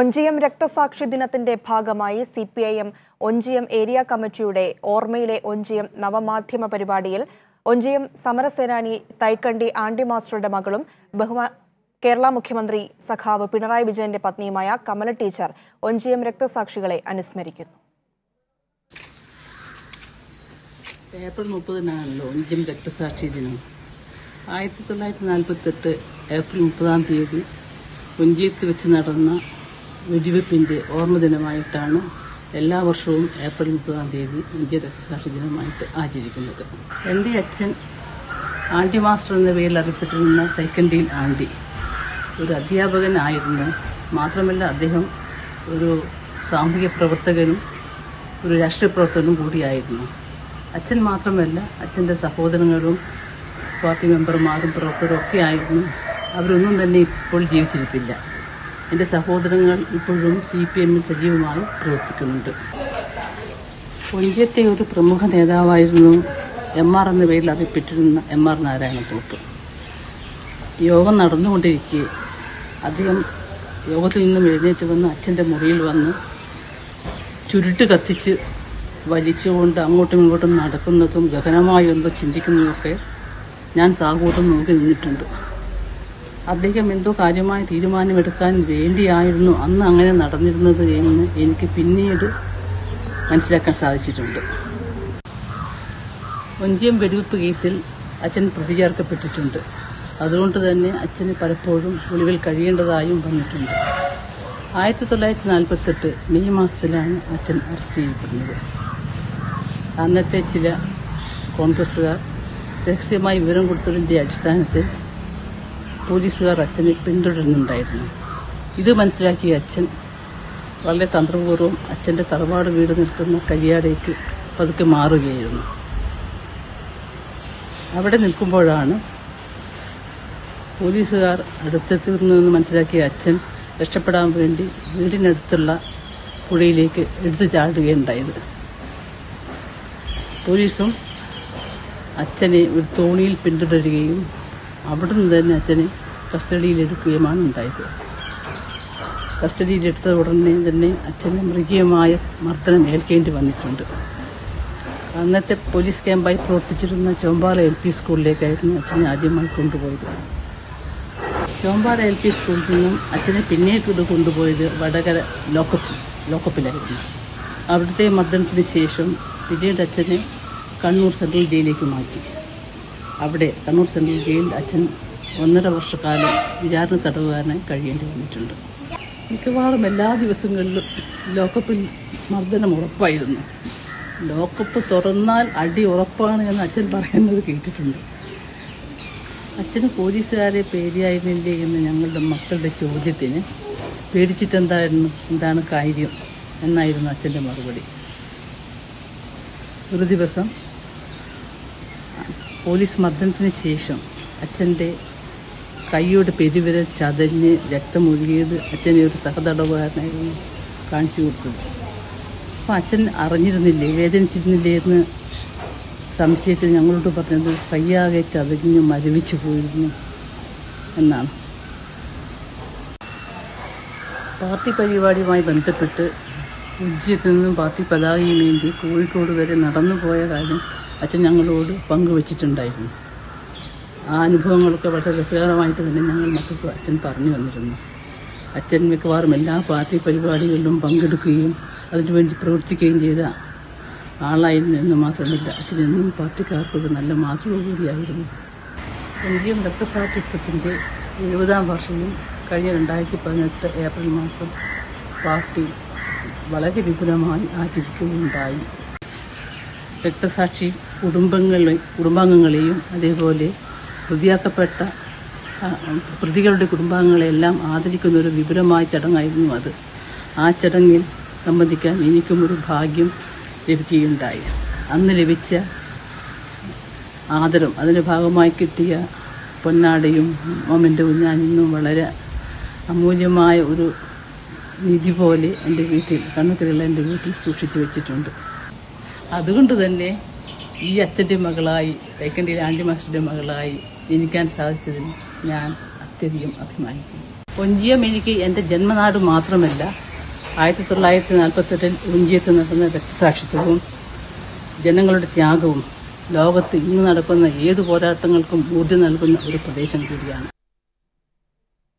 ഒഞ്ചിയം രക്തസാക്ഷി ദിനത്തിന്റെ ഭാഗമായി സിപിഐഎം ഒഞ്ചിയം ഏരിയ കമ്മിറ്റിയുടെ ഓർമ്മയിലെ ഒഞ്ചിയം നവമാധ്യമ പരിപാടിയിൽ ഒഞ്ചിയം സമരസേനാനി തൈക്കണ്ടി ആൻഡി മാസ്റ്ററുടെ മകളും കേരള മുഖ്യമന്ത്രി സഖാവ് പിണറായി വിജയന്റെ പത്നിയുമായ കമല ടീച്ചർ ഒഞ്ചിയം രക്തസാക്ഷികളെ അനുസ്മരിക്കുന്നു. ഏപ്രിൽ 30-നാണല്ലോ ഒഞ്ചിയം രക്തസാക്ഷി ദിനം. 1948 ഏപ്രിൽ 30-ാം തീയതി ഒഞ്ചിയത്ത് വെച്ച് നടന്ന വെടിവെപ്പിൻ്റെ ഓർമ്മ ദിനമായിട്ടാണ് എല്ലാ വർഷവും ഏപ്രിൽ 30-ാം തീയതി ഇന്ത്യ രക്തസാക്ഷി ദിനമായിട്ട് ആചരിക്കുന്നത്. എൻ്റെ അച്ഛൻ ആൻഡി മാസ്റ്റർ എന്ന പേരിൽ അറിയപ്പെട്ടിരുന്ന തൈക്കണ്ടിയിൽ ആൻഡി ഒരു അധ്യാപകനായിരുന്നു. മാത്രമല്ല അദ്ദേഹം ഒരു സാമൂഹിക പ്രവർത്തകനും ഒരു രാഷ്ട്രീയ പ്രവർത്തകനും കൂടിയായിരുന്നു. അച്ഛൻ മാത്രമല്ല, അച്ഛൻ്റെ സഹോദരങ്ങളും പാർട്ടി മെമ്പർമാരും പ്രവർത്തകരൊക്കെ ആയിരുന്നു. അവരൊന്നും തന്നെ ഇപ്പോൾ ജീവിച്ചിരിപ്പില്ല. എൻ്റെ സഹോദരങ്ങൾ ഇപ്പോഴും സിപിഎമ്മിൽ സജീവമായി പ്രവർത്തിക്കുന്നുണ്ട്. ഒഞ്ചിയത്തെ ഒരു പ്രമുഖ നേതാവായിരുന്നു MR എന്ന പേരിൽ അറിയപ്പെട്ടിരുന്ന MR നാരായണക്കുറുപ്പ്. യോഗം നടന്നുകൊണ്ടിരിക്കെ അദ്ദേഹം യോഗത്തിൽ നിന്നും എഴുന്നേറ്റ് വന്ന് അച്ഛൻ്റെ മുറിയിൽ വന്ന് ചുരുട്ട് കത്തിച്ച് വലിച്ചുകൊണ്ട് അങ്ങോട്ടും ഇങ്ങോട്ടും നടക്കുന്നതും ഗഹനമായി എന്തോ ചിന്തിക്കുന്നതൊക്കെ ഞാൻ സാഹോദരം നോക്കി നിന്നിട്ടുണ്ട്. അദ്ദേഹം എന്തോ കാര്യമായ തീരുമാനമെടുക്കാൻ വേണ്ടിയായിരുന്നു അന്ന് അങ്ങനെ നടന്നിരുന്നത് എന്ന് എനിക്ക് പിന്നീട് മനസ്സിലാക്കാൻ സാധിച്ചിട്ടുണ്ട്. ഒഞ്ചിയം വെടിവെപ്പ് കേസിൽ അച്ഛൻ പ്രതി ചേർക്കപ്പെട്ടിട്ടുണ്ട്. അതുകൊണ്ട് തന്നെ അച്ഛന് പലപ്പോഴും ഒളിവിൽ കഴിയേണ്ടതായും വന്നിട്ടുണ്ട്. 1948 മെയ് മാസത്തിലാണ് അച്ഛൻ അറസ്റ്റ് ചെയ്യപ്പെടുന്നത്. അന്നത്തെ ചില കോൺഗ്രസ്സുകാർ രഹസ്യമായി വിവരം കൊടുത്തതിൻ്റെ അടിസ്ഥാനത്തിൽ പോലീസുകാർ അച്ഛനെ പിന്തുടരുന്നുണ്ടായിരുന്നു. ഇത് മനസ്സിലാക്കിയ അച്ഛൻ വളരെ തന്ത്രപൂർവ്വം അച്ഛൻ്റെ തറവാട് വീട് നിൽക്കുന്ന കഴിയാടേക്ക് പതുക്കെ മാറുകയായിരുന്നു. അവിടെ നിൽക്കുമ്പോഴാണ് പോലീസുകാർ അടുത്തെത്തുന്നതെന്ന് മനസ്സിലാക്കിയ അച്ഛൻ രക്ഷപ്പെടാൻ വേണ്ടി വീടിനടുത്തുള്ള പുഴയിലേക്ക് എടുത്തു ചാടുകയുണ്ടായത്. പോലീസും അച്ഛനെ ഒരു തോണിയിൽ പിന്തുടരുകയും അവിടെ നിന്ന് തന്നെ അച്ഛനെ കസ്റ്റഡിയിലെടുക്കുകയുമാണ് ഉണ്ടായത്. കസ്റ്റഡിയിലെടുത്ത ഉടനെ തന്നെ അച്ഛന് മൃഗീയമായ മർദ്ദനം ഏൽക്കേണ്ടി വന്നിട്ടുണ്ട്. അന്നത്തെ പോലീസ് ക്യാമ്പായി പ്രവർത്തിച്ചിരുന്ന ചോമ്പാറ LP സ്കൂളിലേക്കായിരുന്നു അച്ഛനെ ആദ്യമായി കൊണ്ടുപോയത്. ചോമ്പാറ LP സ്കൂളിൽ നിന്നും അച്ഛനെ പിന്നീട് കൊണ്ടുപോയത് വടകര ലോക്കപ്പിലായിരുന്നു. അവിടുത്തെ മർദ്ദനത്തിന് ശേഷം പിന്നീട് അച്ഛനെ കണ്ണൂർ സെൻട്രൽ ജയിലിലേക്ക് മാറ്റി. അവിടെ കണ്ണൂർ സെൻട്രൽ ജയിലിൽ അച്ഛൻ 1.5 വർഷക്കാലം വിചാരണ തടവുകാരനായി കഴിയേണ്ടി വന്നിട്ടുണ്ട്. മിക്കവാറും എല്ലാ ദിവസങ്ങളിലും ലോക്കപ്പിൽ മർദ്ദനം ഉറപ്പായിരുന്നു. ലോക്കപ്പ് തുറന്നാൽ അടി ഉറപ്പാണ് എന്ന് അച്ഛൻ പറയുന്നത് കേട്ടിട്ടുണ്ട്. അച്ഛന് പോലീസുകാരെ പേടിയായിരുന്നില്ലേ എന്ന് ഞങ്ങളുടെ മക്കളുടെ ചോദ്യത്തിന് എന്താണ് കാര്യം എന്നായിരുന്നു അച്ഛൻ്റെ മറുപടി. ഒരു ദിവസം പോലീസ് മർദ്ദനത്തിന് ശേഷം അച്ഛൻ്റെ കൈയുടെ പെരുവിരൽ ചതഞ്ഞ് രക്തമൊഴുകിയത് അച്ഛനെ ഒരു സഹതടവുകാരനായി കാണിച്ചു കൊടുത്തത്. അപ്പം അച്ഛൻ അറിഞ്ഞിരുന്നില്ലേ, വേദനിച്ചിരുന്നില്ലേ എന്ന് സംശയത്തിൽ ഞങ്ങളോട് പറഞ്ഞത് കയ്യാകെ ചതഞ്ഞ് മരവിച്ചു പോയിരുന്നു എന്നാണ്. പാർട്ടി പരിപാടിയുമായി ബന്ധപ്പെട്ട് ഉജ്ജ്യത്തിൽ നിന്നും പാർട്ടി പതാകയും വേണ്ടി കോഴിക്കോട് വരെ നടന്നു പോയ കാര്യം അച്ഛൻ ഞങ്ങളോട് പങ്കുവച്ചിട്ടുണ്ടായിരുന്നു. ആ അനുഭവങ്ങളൊക്കെ വളരെ രസകരമായിട്ട് തന്നെ ഞങ്ങൾ മക്കൾക്ക് അച്ഛൻ പറഞ്ഞു വന്നിരുന്നു. അച്ഛൻ മിക്കവാറും എല്ലാ പാർട്ടി പരിപാടികളിലും പങ്കെടുക്കുകയും അതിനുവേണ്ടി പ്രവർത്തിക്കുകയും ചെയ്ത ആളായിരുന്നു എന്ന് മാത്രമല്ല, അച്ഛനെന്നും പാർട്ടിക്കാർക്കൊരു നല്ല മാതൃക കൂടിയായിരുന്നു. ഇന്ത്യൻ രക്തസാക്ഷിത്വത്തിൻ്റെ 70-ാം വർഷവും കഴിഞ്ഞ 2018 ഏപ്രിൽ മാസം പാർട്ടി വളരെ വിപുലമായി ആചരിക്കുകയുണ്ടായി. രക്തസാക്ഷി കുടുംബാംഗങ്ങളെയും അതേപോലെ പ്രതിയാക്കപ്പെട്ട പ്രതികളുടെ കുടുംബാംഗങ്ങളെല്ലാം ആദരിക്കുന്ന ഒരു വിപുലമായ ചടങ്ങായിരുന്നു അത്. ആ ചടങ്ങിൽ സംബന്ധിക്കാൻ എനിക്കും ഒരു ഭാഗ്യം ലഭിക്കുകയുണ്ടായി. അന്ന് ലഭിച്ച ആദരം, അതിൻ്റെ ഭാഗമായി കിട്ടിയ പൊന്നാടയും മൊമെൻ്റവും ഞാൻ ഇന്നും വളരെ അമൂല്യമായ ഒരു നിധി പോലെ എൻ്റെ വീട്ടിൽ, കണ്ണുക്കരയുള്ള എൻ്റെ വീട്ടിൽ സൂക്ഷിച്ചു വെച്ചിട്ടുണ്ട്. അതുകൊണ്ട് തന്നെ ഈ അച്ഛൻ്റെ മകളായി, തൈക്കണ്ടിയിൽ ആൻഡി മാസ്റ്ററുടെ മകളായി ജനിക്കാൻ സാധിച്ചതിൽ ഞാൻ അത്യധികം അഭിമാനിക്കുന്നു. കൊഞ്ചിയം എനിക്ക് എൻ്റെ ജന്മനാട് മാത്രമല്ല, 1948 കൊഞ്ചിയത്ത് നടന്ന രക്തസാക്ഷിത്വവും ജനങ്ങളുടെ ത്യാഗവും ലോകത്ത് ഇന്ന് നടക്കുന്ന ഏത് പോരാട്ടങ്ങൾക്കും ഊർജ്ജം നൽകുന്ന ഒരു പ്രദേശം കൂടിയാണ്.